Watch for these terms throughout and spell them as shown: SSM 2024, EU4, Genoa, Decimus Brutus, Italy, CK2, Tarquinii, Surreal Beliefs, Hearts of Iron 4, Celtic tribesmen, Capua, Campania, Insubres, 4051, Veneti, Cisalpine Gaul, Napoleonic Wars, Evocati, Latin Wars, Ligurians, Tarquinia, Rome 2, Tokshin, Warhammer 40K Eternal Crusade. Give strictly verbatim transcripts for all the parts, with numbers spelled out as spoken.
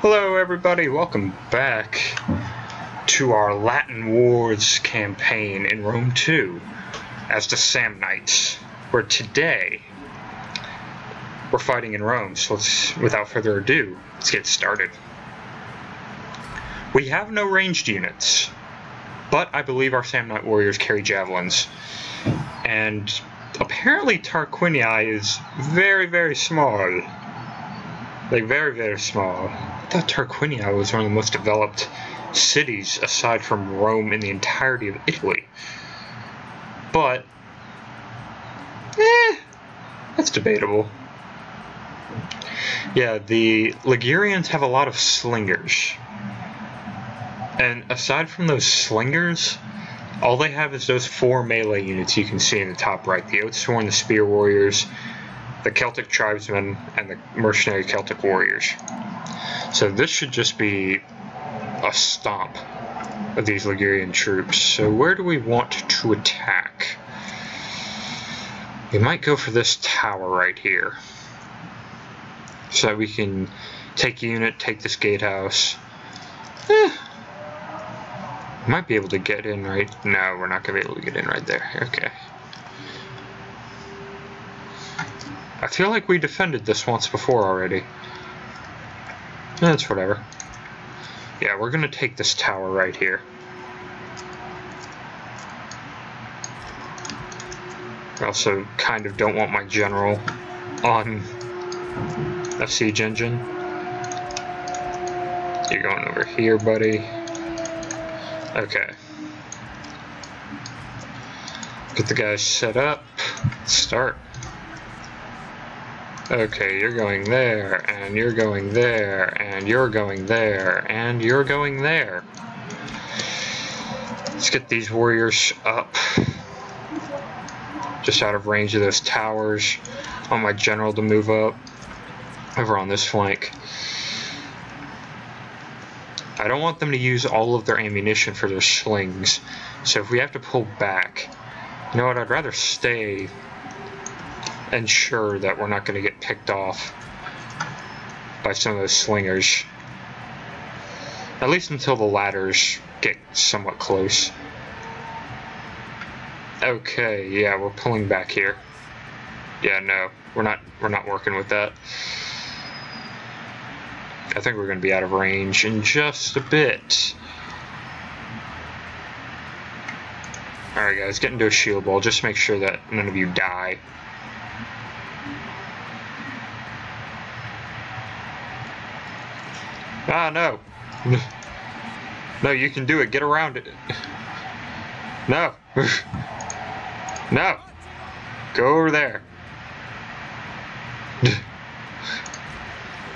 Hello everybody, welcome back to our Latin Wars campaign in Rome two as the Samnites, where today we're fighting in Rome, so let's, without further ado, let's get started. We have no ranged units, but I believe our Samnite warriors carry javelins, and apparently Tarquinii is very, very small. Like, very, very small. I thought Tarquinia was one of the most developed cities aside from Rome in the entirety of Italy. But, eh, that's debatable. Yeah, the Ligurians have a lot of slingers. And aside from those slingers, all they have is those four melee units you can see in the top right. The Oatsworn, the Spear Warriors, the Celtic tribesmen, and the mercenary Celtic warriors. So this should just be a stomp of these Ligurian troops. So where do we want to attack? We might go for this tower right here, so we can take a unit, take this gatehouse. Eh, might be able to get in right... No, we're not going to be able to get in right there. Okay. I feel like we defended this once before already. That's whatever. Yeah, we're gonna take this tower right here. I also kind of don't want my general on a siege engine. You're going over here, buddy. Okay. Get the guys set up. Let's start. Okay, you're going there, and you're going there, and you're going there, and you're going there. Let's get these warriors up. Just out of range of those towers. I want my general to move up over on this flank. I don't want them to use all of their ammunition for their slings. So if we have to pull back, you know what, I'd rather stay... ensure that we're not going to get picked off by some of those slingers, at least until the ladders get somewhat close. Okay, yeah, we're pulling back here. Yeah, no, we're not we're not working with that. I think we're going to be out of range in just a bit. Alright guys, get into a shield wall, just make sure that none of you die. Ah, no. No, you can do it. Get around it. No. No. Go over there.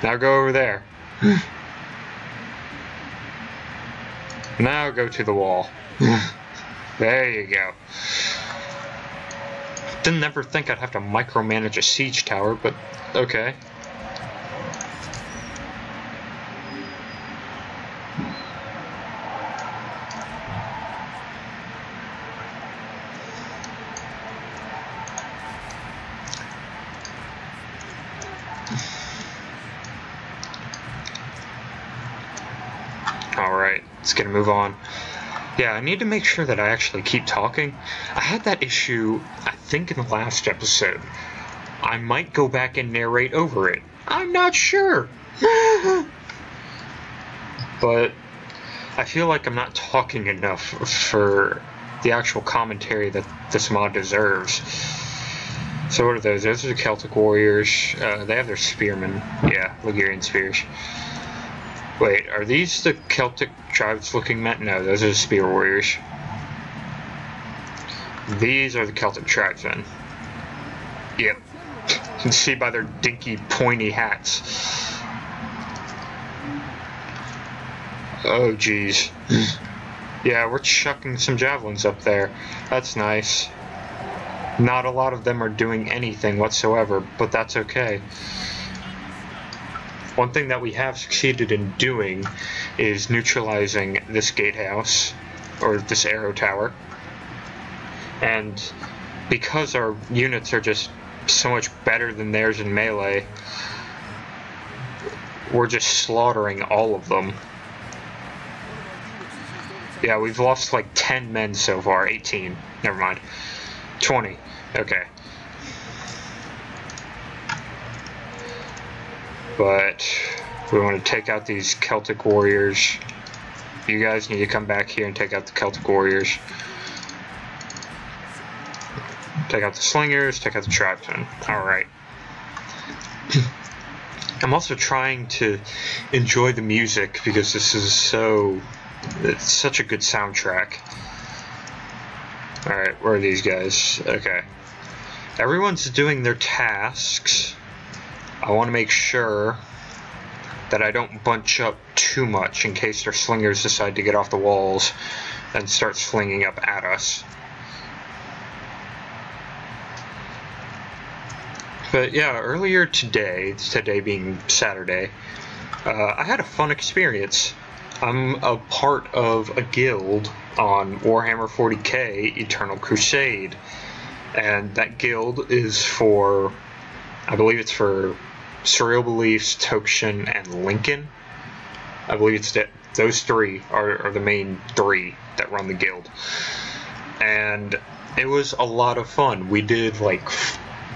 Now go over there. Now go to the wall. There you go. Didn't ever think I'd have to micromanage a siege tower, but okay. It's gonna move on. Yeah, I need to make sure that I actually keep talking. I had that issue, I think, in the last episode. I might go back and narrate over it. I'm not sure. But I feel like I'm not talking enough for the actual commentary that this mod deserves. So what are those? Those are the Celtic warriors. Uh, they have their spearmen. Yeah, Ligurian spears. Wait, are these the Celtic tribes looking at? No, those are the Spear Warriors. These are the Celtic tribesmen. Yep. You can see by their dinky, pointy hats. Oh, jeez. Yeah, we're chucking some javelins up there. That's nice. Not a lot of them are doing anything whatsoever, but that's okay. One thing that we have succeeded in doing is neutralizing this gatehouse, or this arrow tower. And because our units are just so much better than theirs in melee, We're just slaughtering all of them. Yeah, we've lost like ten men so far. eighteen. Never mind. twenty. Okay. But we want to take out these Celtic warriors. You guys need to come back here and take out the Celtic warriors. Take out the slingers, take out the tribesmen. Alright. I'm also trying to enjoy the music because this is so... it's such a good soundtrack. Alright, where are these guys? Okay. Everyone's doing their tasks. I want to make sure that I don't bunch up too much in case their slingers decide to get off the walls and start slinging up at us. But yeah, earlier today, today being Saturday, uh, I had a fun experience. I'm a part of a guild on Warhammer forty K Eternal Crusade, and that guild is for, I believe it's for Surreal Beliefs, Tokshin, and Lincoln. I believe it's that those three are, are the main three that run the guild. And it was a lot of fun. We did like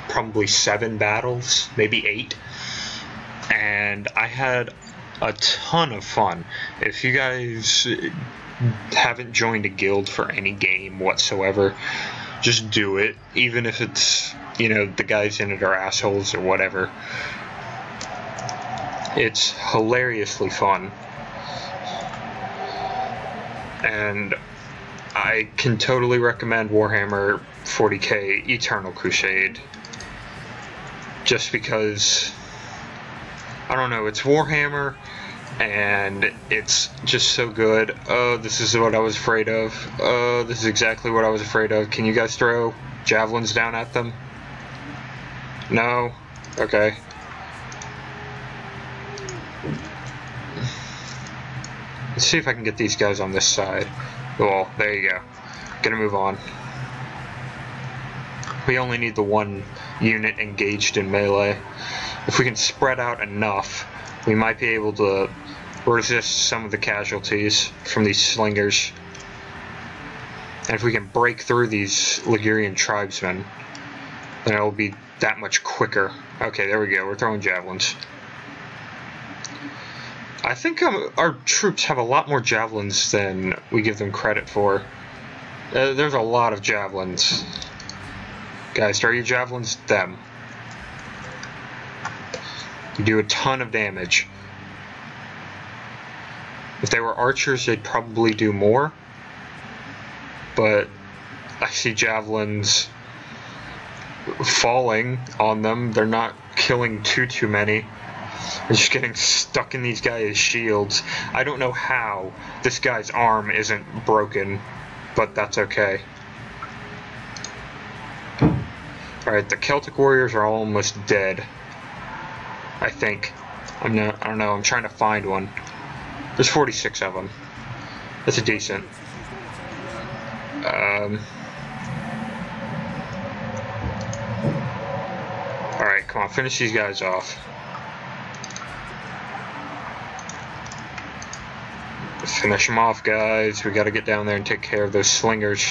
probably seven battles, maybe eight, and I had a ton of fun. If you guys haven't joined a guild for any game whatsoever, just do it, even if it's, you know, the guys in it are assholes or whatever. It's hilariously fun, and I can totally recommend Warhammer forty K Eternal Crusade. Just because, I don't know, it's Warhammer, and it's just so good. Oh, this is what I was afraid of. Oh, this is exactly what I was afraid of. Can you guys throw javelins down at them? No? Okay. Let's see if I can get these guys on this side. Well, there you go. Gonna move on. We only need the one unit engaged in melee. If we can spread out enough, we might be able to resist some of the casualties from these slingers. And if we can break through these Ligurian tribesmen, then it'll be that much quicker. Okay, there we go. We're throwing javelins. I think um, our troops have a lot more javelins than we give them credit for. Uh, there's a lot of javelins. Guys, throw your javelins at them. You do a ton of damage. If they were archers, they'd probably do more. But I see javelins falling on them. They're not killing too, too many. They're just getting stuck in these guys' shields. I don't know how this guy's arm isn't broken, but that's okay. Alright, the Celtic warriors are almost dead. I think. I'm not, I don't know, I'm trying to find one. There's forty-six of them. That's a decent. Um, Alright, come on, finish these guys off. Finish them off, guys. We gotta get down there and take care of those slingers.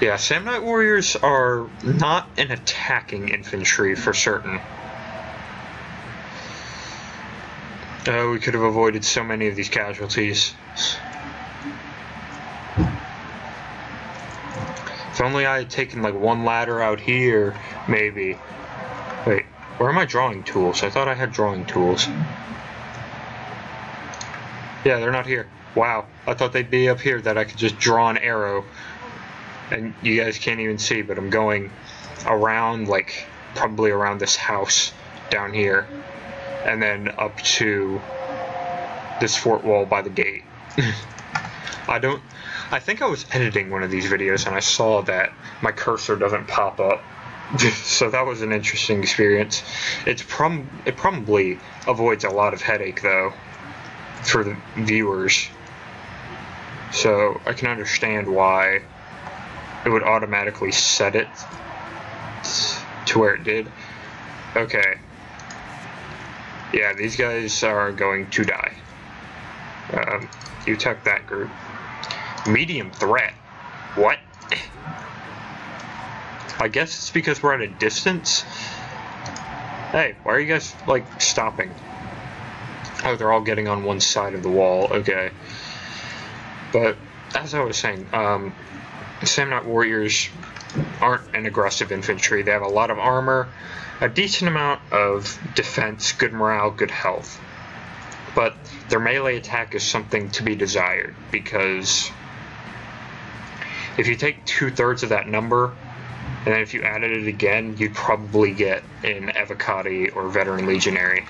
Yeah, Samnite warriors are not an attacking infantry for certain. Oh, we could have avoided so many of these casualties. If only I had taken like one ladder out here, maybe. Wait, where are my drawing tools? I thought I had drawing tools. Yeah, they're not here. Wow, I thought they'd be up here that I could just draw an arrow. And you guys can't even see, but I'm going around, like, probably around this house down here, and then up to this fort wall by the gate. I don't... I think I was editing one of these videos, and I saw that my cursor doesn't pop up. So that was an interesting experience. It's prob it probably avoids a lot of headache, though, for the viewers. So I can understand why it would automatically set it to where it did. Okay. Yeah, these guys are going to die. Um, you took that group. Medium threat. What? I guess it's because we're at a distance. Hey, why are you guys, like, stopping? Oh, they're all getting on one side of the wall. Okay. But, as I was saying, um, Samnite warriors aren't an aggressive infantry. They have a lot of armor, a decent amount of defense, good morale, good health. But their melee attack is something to be desired, because if you take two-thirds of that number, and then if you added it again, you'd probably get an Evocati or Veteran Legionary.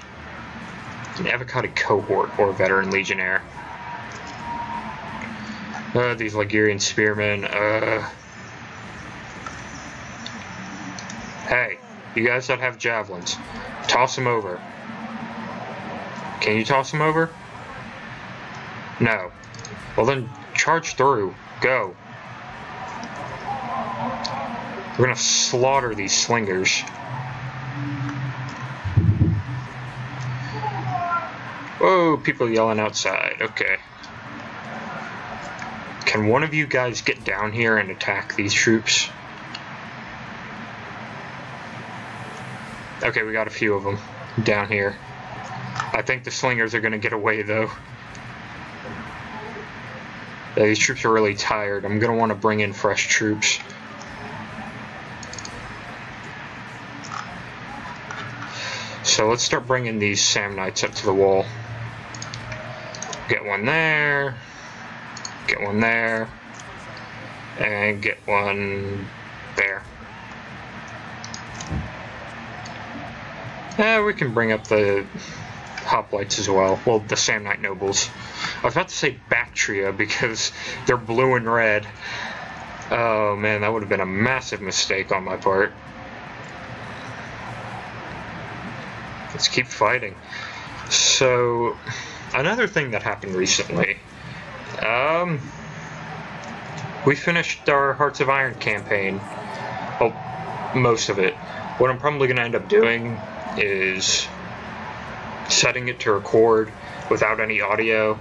An Evocati cohort or Veteran Legionnaire. Uh, these Ligurian spearmen, uh... Hey, you guys that have javelins, toss them over. Can you toss them over? No. Well then, charge through. Go. We're gonna slaughter these slingers. Whoa, people yelling outside. Okay. Can one of you guys get down here and attack these troops? Okay, we got a few of them down here. I think the slingers are gonna get away though. Yeah, these troops are really tired. I'm gonna wanna bring in fresh troops. So let's start bringing these Samnites up to the wall. Get one there, get one there, and get one there. Eh, we can bring up the hoplites as well. Well, the Samnite nobles. I was about to say Bactria because they're blue and red. Oh man, that would have been a massive mistake on my part. Let's keep fighting. So, another thing that happened recently. Um, we finished our Hearts of Iron campaign. Well, most of it. What I'm probably going to end up doing is setting it to record without any audio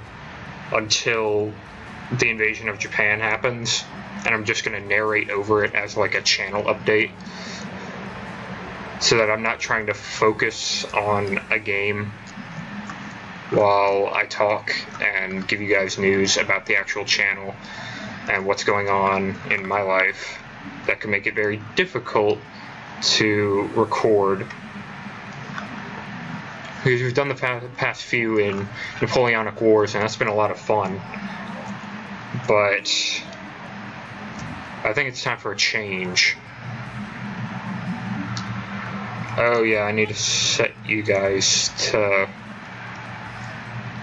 until the invasion of Japan happens. And I'm just going to narrate over it as like a channel update, so that I'm not trying to focus on a game while I talk and give you guys news about the actual channel and what's going on in my life. That can make it very difficult to record, because we've done the past few in Napoleonic Wars, and that's been a lot of fun. But I think it's time for a change. Oh yeah, I need to set you guys to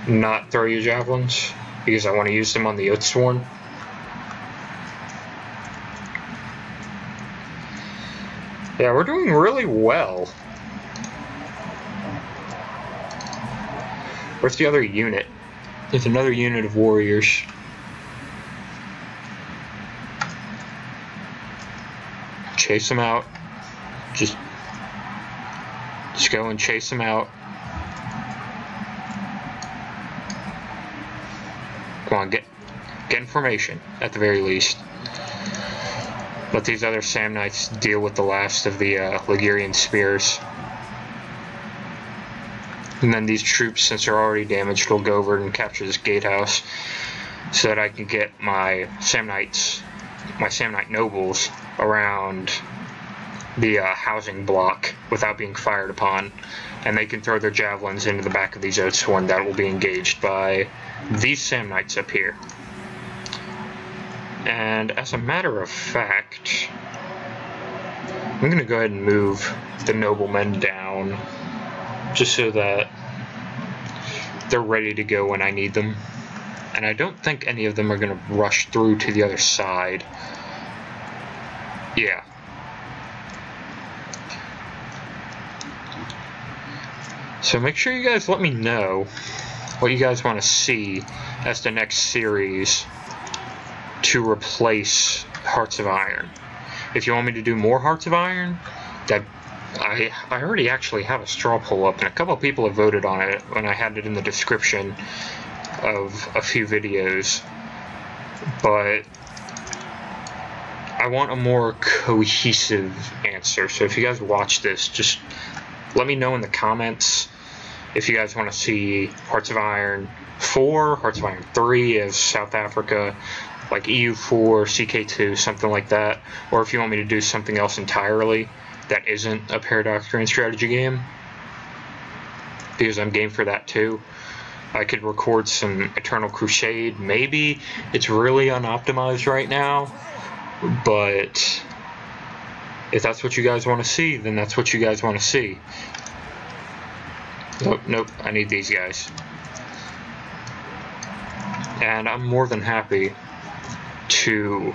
not throw your javelins, because I want to use them on the Oatsworn. Yeah, we're doing really well. Where's the other unit? There's another unit of warriors. Chase them out. Just... Just go and chase them out. Come on, get get in formation, at the very least. Let these other Samnites deal with the last of the uh, Ligurian spears. And then these troops, since they're already damaged, will go over and capture this gatehouse, so that I can get my Samnites, my Samnite nobles around the uh, housing block without being fired upon, and they can throw their javelins into the back of these Oatsworn that will be engaged by these Samnites up here. And as a matter of fact, I'm gonna go ahead and move the noblemen down just so that they're ready to go when I need them. And I don't think any of them are gonna rush through to the other side. Yeah. So make sure you guys let me know what you guys want to see as the next series to replace Hearts of Iron. If you want me to do more Hearts of Iron, that I I, I already actually have a straw poll up, and a couple people have voted on it when I had it in the description of a few videos, but I want a more cohesive answer. So if you guys watch this, just let me know in the comments if you guys want to see Hearts of Iron four, Hearts of Iron three as South Africa, like E U four, C K two, something like that, or if you want me to do something else entirely that isn't a Paradoxarian strategy game, because I'm game for that too. I could record some Eternal Crusade, maybe. It's really unoptimized right now, but if that's what you guys want to see, then that's what you guys want to see. Nope, nope, I need these guys. And I'm more than happy to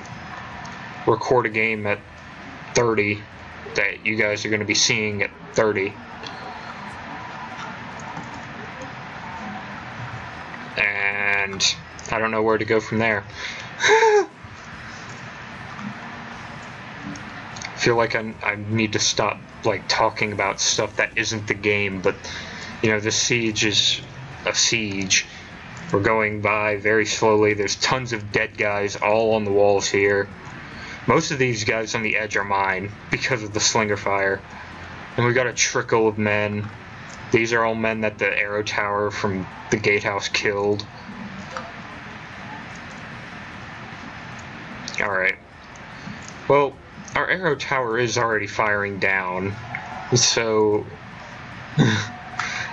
record a game at thirty that you guys are going to be seeing at thirty. And I don't know where to go from there. I feel like I'm, I need to stop like talking about stuff that isn't the game, but you know, the siege is a siege. We're going by very slowly. There's tons of dead guys all on the walls here. Most of these guys on the edge are mine because of the slinger fire. And we got a trickle of men. These are all men that the arrow tower from the gatehouse killed. Alright. Well, our arrow tower is already firing down. So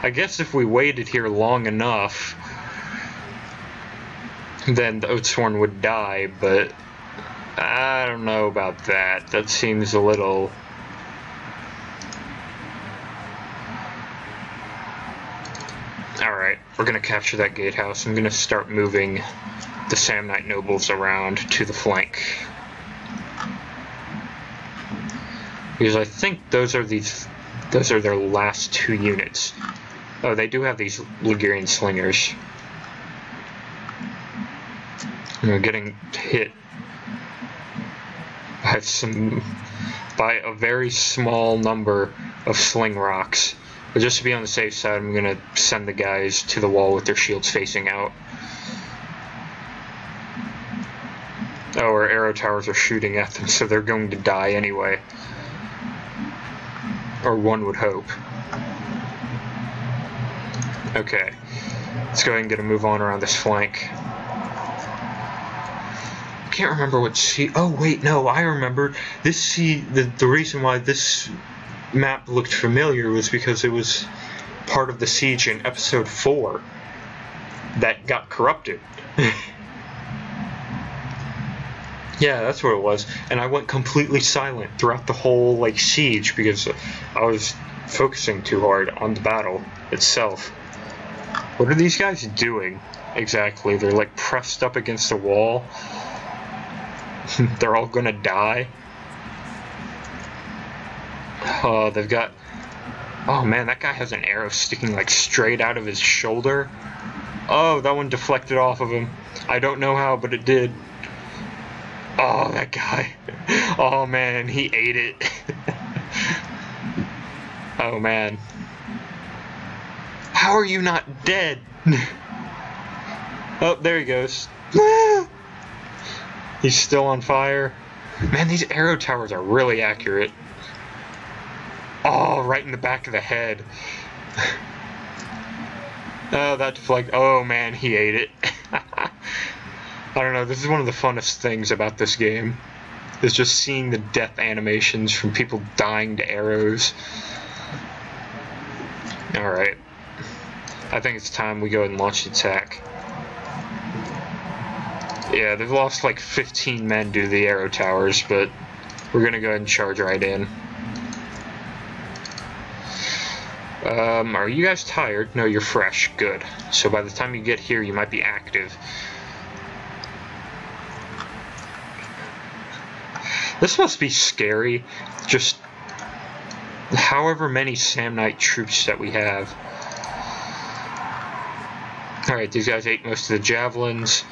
I guess if we waited here long enough, then the Oatsworn would die, but I don't know about that. That seems a little... Alright, we're going to capture that gatehouse. I'm going to start moving the Samnite nobles around to the flank, because I think those are these, those are their last two units. Oh, they do have these Ligurian slingers. We're getting hit by some, by a very small number of sling rocks. But just to be on the safe side, I'm gonna send the guys to the wall with their shields facing out. Oh, our arrow towers are shooting at them, so they're going to die anyway. Or one would hope. Okay, let's go ahead and get a move on around this flank. I can't remember what C. Oh wait, no, I remember this C. The the reason why this map looked familiar was because it was part of the siege in episode four that got corrupted. Yeah, that's what it was. And I went completely silent throughout the whole like siege because I was focusing too hard on the battle itself. What are these guys doing exactly? They're like pressed up against the wall. They're all gonna die. Oh, they've got... Oh man, that guy has an arrow sticking like straight out of his shoulder. Oh, that one deflected off of him. I don't know how, but it did. Oh, that guy. Oh man, he ate it. Oh man. How are you not dead? Oh, there he goes. He's still on fire. Man, these arrow towers are really accurate. Oh, right in the back of the head. Oh, that deflect. Oh, man, he ate it. I don't know. This is one of the funnest things about this game. Is just seeing the death animations from people dying to arrows. Alright. I think it's time we go ahead and launch the attack. Yeah, they've lost like fifteen men due to the arrow towers, but we're gonna go ahead and charge right in. Um, are you guys tired? No, you're fresh. Good. So by the time you get here, you might be active. This must be scary. Just however many Samnite troops that we have. Alright, these guys ate most of the javelins.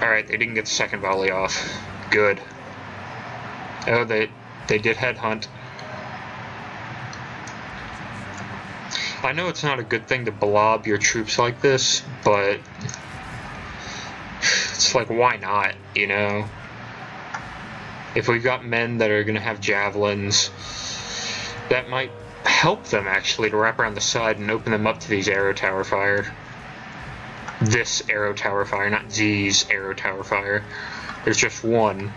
Alright, they didn't get the second volley off. Good. Oh, they they did headhunt. I know it's not a good thing to blob your troops like this, but it's like, why not, you know? If we've got men that are going to have javelins, that might help them, actually, to wrap around the side and open them up to these arrow tower fire. This arrow tower fire, not these arrow tower fire. There's just one.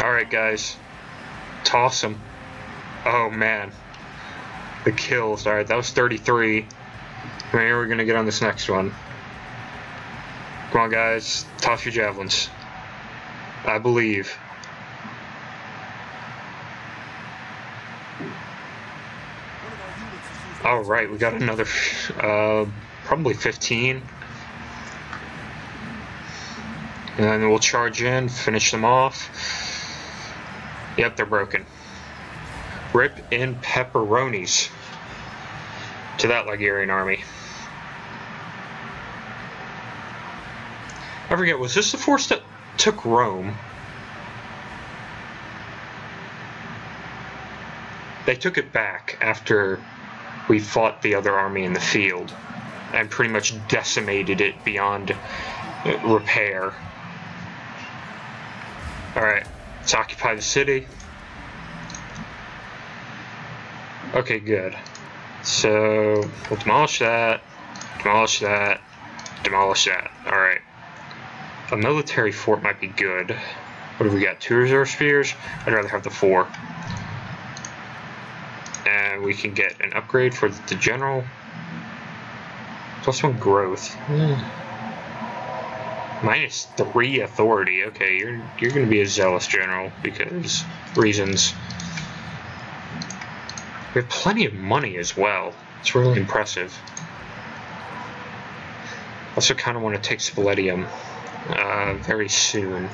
Alright, guys. Toss them. Oh, man. The kills. Alright, that was thirty-three. How many are we going to get on this next one? Come on, guys. Toss your javelins. I believe. Alright, we got another, uh, probably fifteen. And then we'll charge in, finish them off. Yep, they're broken. Rip in pepperonis to that Ligurian army. I forget, was this the force that took Rome? They took it back after we fought the other army in the field and pretty much decimated it beyond repair. Alright, let's occupy the city. Okay, good. So, we'll demolish that, demolish that, demolish that. Alright. A military fort might be good. What have we got? Two reserve spears? I'd rather have the four. And we can get an upgrade for the general. Plus one growth. Minus three authority. Okay, you're, you're going to be a zealous general because reasons. We have plenty of money as well. It's really impressive. Also kind of want to take Spaletium uh, very soon.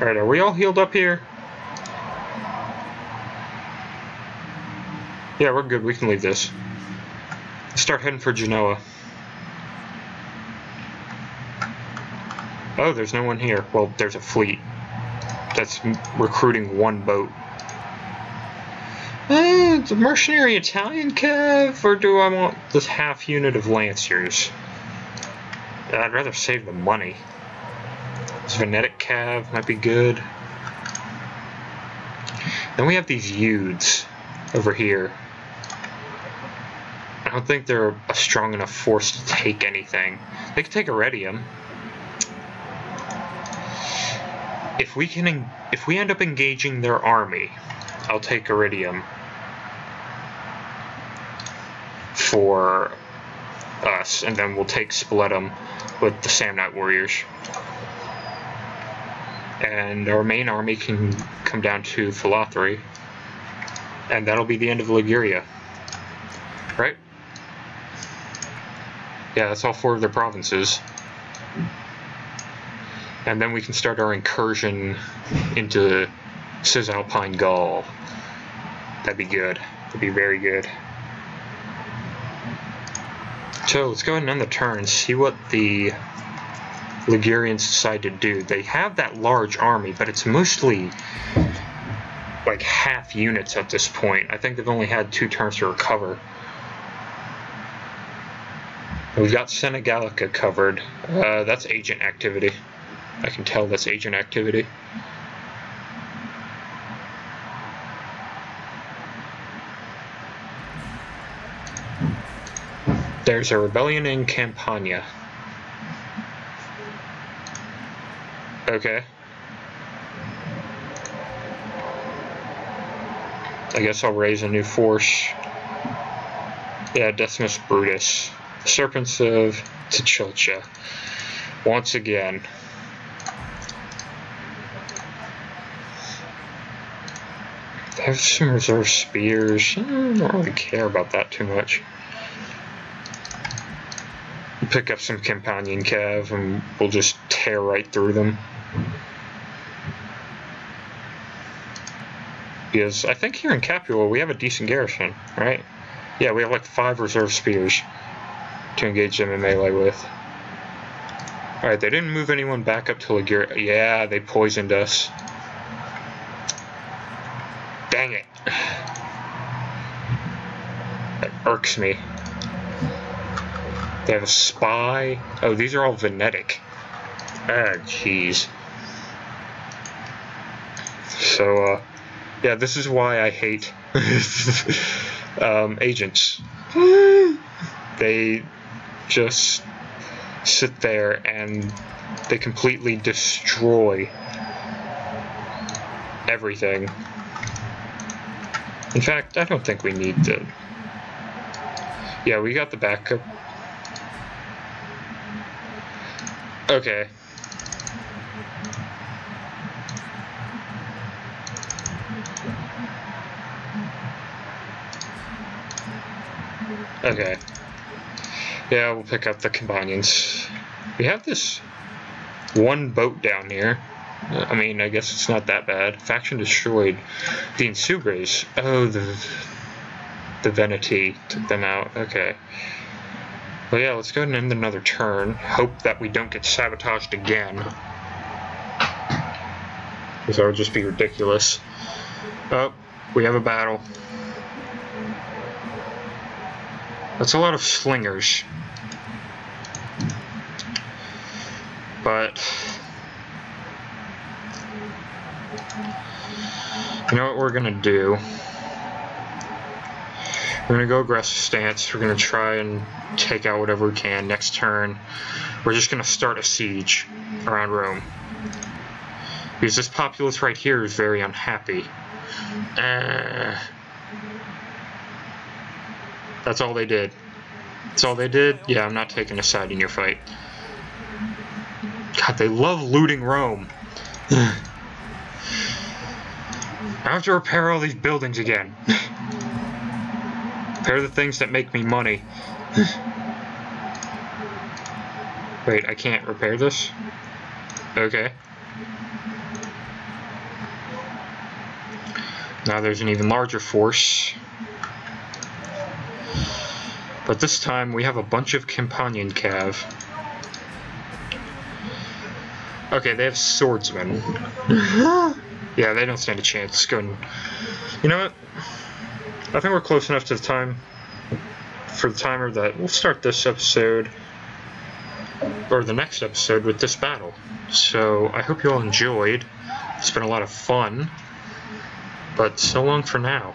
Alright, are we all healed up here? Yeah, we're good. We can leave this. Let's start heading for Genoa. Oh, there's no one here. Well, there's a fleet. That's recruiting one boat. Eh, the mercenary Italian Cav, or do I want this half unit of Lanciers? I'd rather save the money. This Venetic Cav might be good. Then we have these youths over here. I don't think they're a strong enough force to take anything. They could take Eredium. If we can, if we end up engaging their army, I'll take Iridium for us, and then we'll take Spletum with the Samnite warriors. And our main army can come down to Philothry, and that'll be the end of Liguria. Right? Yeah, that's all four of their provinces. And then we can start our incursion into Cisalpine Gaul. That'd be good. That'd be very good. So let's go ahead and end the turn, see what the Ligurians decide to do. They have that large army, but it's mostly like half units at this point. I think they've only had two turns to recover. We've got Senegalica covered. Uh, that's agent activity. I can tell that's agent activity. There's a rebellion in Campania. Okay. I guess I'll raise a new force. Yeah, Decimus Brutus. The Serpents of Tichilcha. Once again. I have some reserve spears. I don't really care about that too much. Pick up some Campanian Cav and we'll just tear right through them. Because I think here in Capua we have a decent garrison, right? Yeah, we have like five reserve spears to engage them in melee with. Alright, they didn't move anyone back up to Liguria. Yeah, they poisoned us. Dang it. That irks me. They have a spy. Oh, these are all Venetic. Ah, jeez. So, uh, yeah, this is why I hate um, agents. They just sit there and they completely destroy everything. In fact, I don't think we need to. Yeah, we got the backup. Okay. Okay. Yeah, we'll pick up the companions. We have this one boat down here. I mean, I guess it's not that bad. Faction destroyed the Insubres. Oh, the the Veneti took them out. Okay. Well, yeah, let's go ahead and end another turn. Hope that we don't get sabotaged again. Because that would just be ridiculous. Oh, we have a battle. That's a lot of slingers. But you know what we're gonna do? We're gonna go aggressive stance. We're gonna try and take out whatever we can. Next turn, we're just gonna start a siege around Rome. Because this populace right here is very unhappy. Uh, That's all they did. That's all they did? Yeah, I'm not taking a side in your fight. God, they love looting Rome. I have to repair all these buildings again. Repair the things that make me money. Wait, I can't repair this? Okay. Now there's an even larger force. But this time we have a bunch of companion cav. Okay, they have swordsmen. Yeah, they don't stand a chance. Let's go and... You know what? I think we're close enough to the time for the timer that we'll start this episode or the next episode with this battle. So I hope you all enjoyed. It's been a lot of fun. But so long for now.